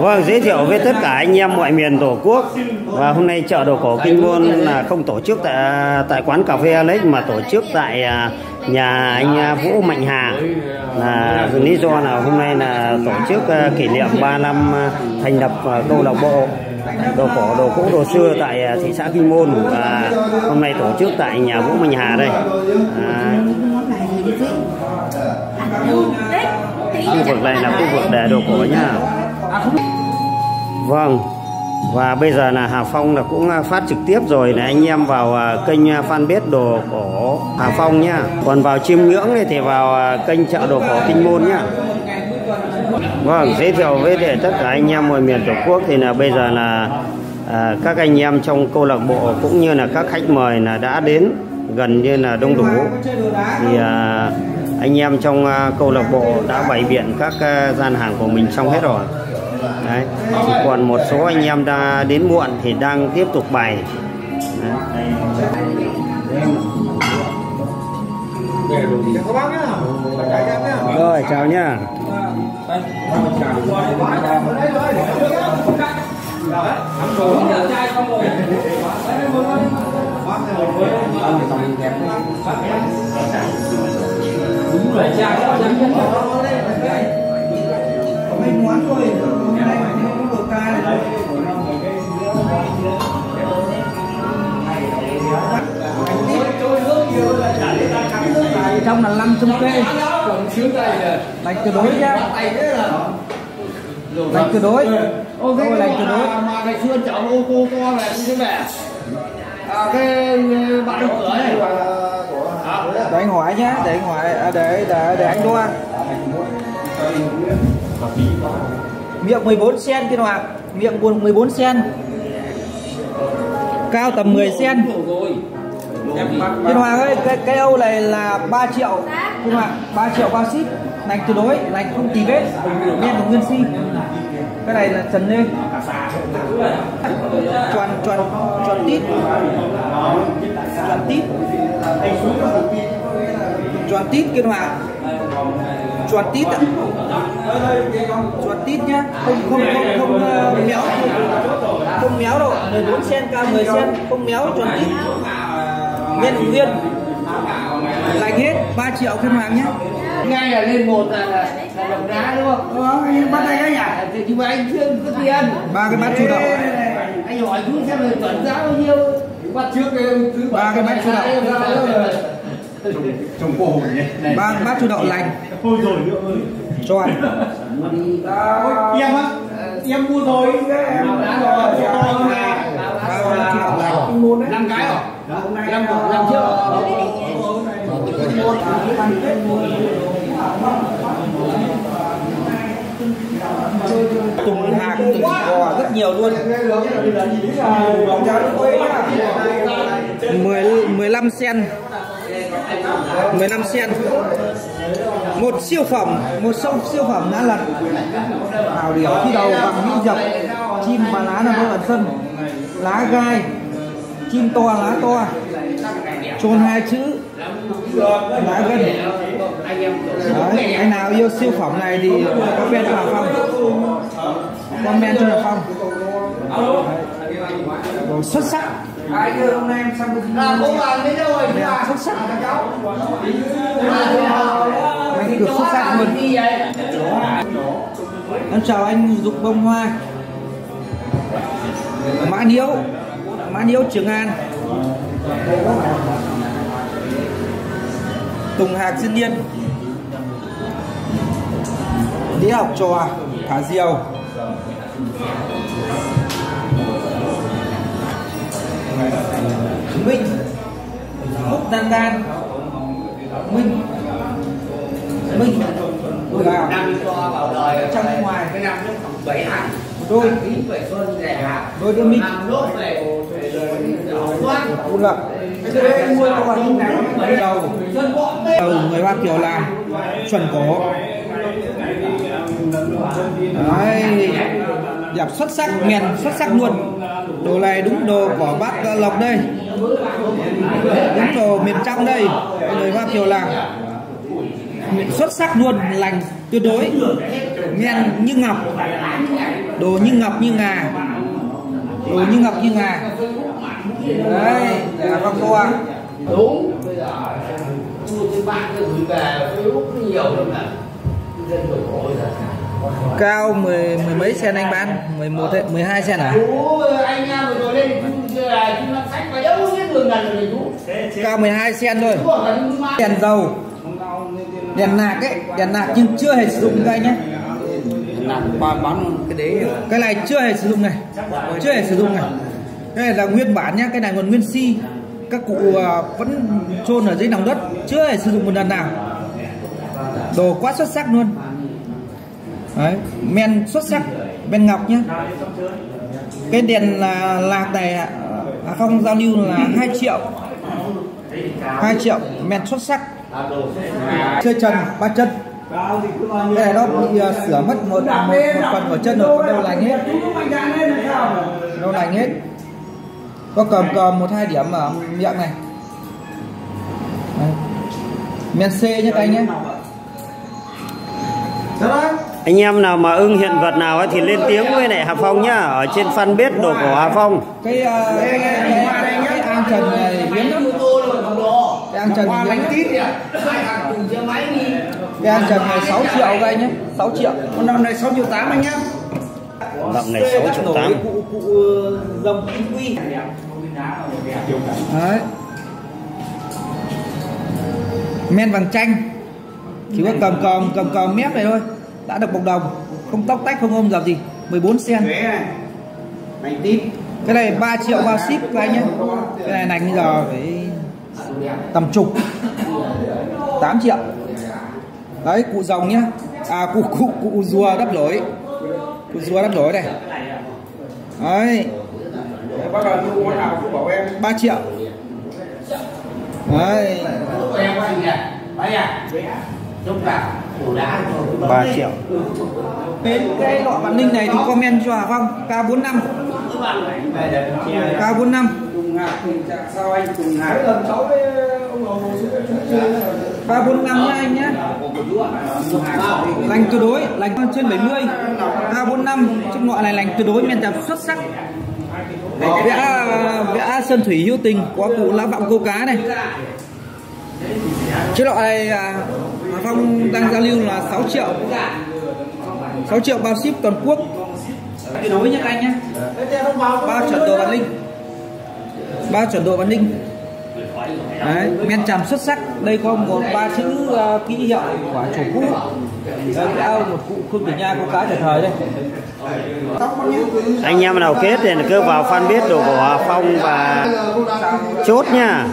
Vâng, giới thiệu với tất cả anh em mọi miền Tổ quốc. Và hôm nay chợ đồ cổ Kinh Môn là không tổ chức tại quán cà phê Alex mà tổ chức tại nhà anh Vũ Mạnh Hà. Là lý do là hôm nay là tổ chức kỷ niệm 3 năm thành lập câu lạc bộ đồ cổ đồ cũ đồ xưa tại thị xã Kinh Môn, và hôm nay tổ chức tại nhà Vũ Mạnh Hà đây. Khu vực này là khu vực để đồ cổ nhá. Vâng, và bây giờ là Hà Phong là cũng phát trực tiếp rồi, là anh em vào kênh fanpage đồ cổ Hà Phong nhá. Còn vào chiêm ngưỡng này thì vào kênh chợ đồ cổ Kinh Môn nhá. Vâng, giới thiệu với để tất cả anh em ngoài miền Tổ quốc thì là bây giờ là các anh em trong câu lạc bộ cũng như là các khách mời là đã đến gần như là đông đủ, thì anh em trong câu lạc bộ đã bày biện các gian hàng của mình xong hết rồi. Đấy, chỉ còn một số anh em đã đến muộn thì đang tiếp tục bày. Rồi, chào nhá. Đúng rồi, cha có dám nhận không đấy. Có mấy món thôi, hôm nay không được ca này. Trong là 500 cây, còn xíu tay là lạnh tuyệt đối nhá. Lạnh tuyệt đối. Ô thế lạnh tuyệt đối. Mà ngày xưa cháu ô cô con này như thế mẹ. Cái bạn đóng cửa này để anh hỏi nhé, để anh hỏi, để anh đo miệng 14 cm kia Hoàng, miệng 14 cm, cao tầm 10 cm. Kia Hoàng ơi, cái âu này là 3 triệu, kia Hoàng 3 triệu bao ship, lành tuyệt đối, lành không tì vết, đen và nguyên si. Cái này là trần lên, tròn tít, tròn tít. Tròn tít kia Hoàng, tròn tít ạ, tròn tít nhá, không méo, không méo đâu, 14 cm cao 10 cm, không méo, tròn tít, nguyên lành hết, 3 triệu kia Hoàng nhá. Ngay là lên một là đồng đá đúng không? Có bắt tay anh à? Thì chúng anh chưa có tiền. Ba cái bát chủ động. Anh hỏi chú xem là chuẩn giá bao nhiêu? Bắt trước thứ ba cái bát chủ động. Trồng cô hồn nhé. Ba cái bát chủ động lành. Thôi rồi nữa ơi. Cho anh. Em á? Em mua rồi. Em đã rồi. Ba cái bát chủ động lành. 5 cái hả? 5 trước hả? Tùng Hạc, Tùng Gò rất nhiều luôn. 15 sen, 15 sen. Một siêu phẩm, một sông siêu phẩm đã lật. Hào điểu thi đầu bằng mỹ dập, chim và lá nằm ở sân. Lá gai, chim to lá to, chôn hai chữ. Lá gần. Đấy, anh nào yêu siêu phẩm này thì comment cho Hà Phong, comment cho Hà Phong. Đấy, xuất sắc. Hôm nay em sang xuất sắc. Anh được xuất sắc hơn. Em chào anh Dục Bông Hoa, Mã Niêu, Mã Niêu Trường An, Tùng Hạc Diên Niên, Đĩa Học Trò, Thả Diều, Minh, Phúc Đan Đan, Minh, Minh, trong ngoài cái năm nước tổng bảy hạt, đôi kính bảy xuân rẻ hạt, đôi đôi Minh, Phú Lập. Đầu 13 kiểu là chuẩn cổ. Đấy, đẹp xuất sắc, nghiền xuất sắc luôn. Đồ này đúng đồ của bác Lộc đây, đúng đồ miền trong đây. 13 kiểu là xuất sắc luôn, lành tuyệt đối, nghiền như ngọc. Đồ đồ như ngọc như ngà, đồ như ngọc như ngà. Đấy, Hà Phong cô ạ. Đúng, bây giờ tôi bạn gửi về Facebook nhiều lắm nè. Cao mười mấy sen anh bán, 11 đấy, 12 sen à? Chú anh em rồi lên sách và đâu biết đường gần rồi chú. Cao 12 sen thôi. Đèn dầu, đèn nạc ấy, đèn nạc nhưng chưa hề sử dụng các anh nhé. Bán cái đấy, cái này chưa hề sử dụng này, chưa hề sử dụng này. Cái này là nguyên bản nhá, cái này còn nguyên si. Các cụ vẫn chôn ở dưới lòng đất, chưa hề sử dụng một lần nào. Đồ quá xuất sắc luôn. Đấy, men xuất sắc, men ngọc nhá. Cái đèn là lạc này Hà Phong giao lưu là 2 triệu, 2 triệu, men xuất sắc. Chơi trần, 3 chân. Cái này nó bị sửa mất một phần của chân rồi, đâu lành hết, đâu lành hết. Có cầm 1-2 điểm ở miệng này. Đấy. Men C nhé các anh nhé. Anh em nào mà ưng hiện vật nào ấy thì lên tiếng với lại Hà Phong nhá, ở trên fanpage đồ của Hà Phong. Cái an trần này hiếm lắm. Cái an trần hiếm lắm. Cái an trần này 6 triệu các anh nhé, 6 triệu. Con năm này 6.8 triệu anh nhé. Lộng này 6.8 triệu. Cụ rồng kim quy. Đấy. Men vàng chanh. Chỉ có cầm mép này thôi. Đã được 1 đồng. Không tóc tách, không ôm dập gì. 14 sen. Cái này 3 triệu bao ship các anh nhé. Cái này nành bây giờ phải tầm chục. 8 triệu. Đấy, cụ rồng nhá. À, cụ rùa đắp lối. Cụ rùa đắp lối này. Đấy. 3 triệu. Đấy. 3 triệu. Đến cái lọ Vạn Ninh này thì comment cho Hà Phong K45. K45. K45 nhá anh nhá. Lành tuyệt đối, lành trên 70. K45 chiếc lọ này lành tuyệt đối, men đẹp xuất sắc. Vẽ sơn thủy hữu tình, có cụ lá vọng câu cá này. Chiếc lọ này Hà Phong đang giao lưu là 6 triệu. 6 triệu bao ship toàn quốc. Tuyệt đối nhé các anh nhé. 3 chuẩn độ Vạn Ninh. Đấy, men tràm xuất sắc. Đây có một 3 chữ ký hiệu của chủ cũ. Đây một cụ Khương Tử Nha có cá trở thời đây. Anh em nào kết thì cứ vào fanpage đồ của Hà Phong và chốt nha.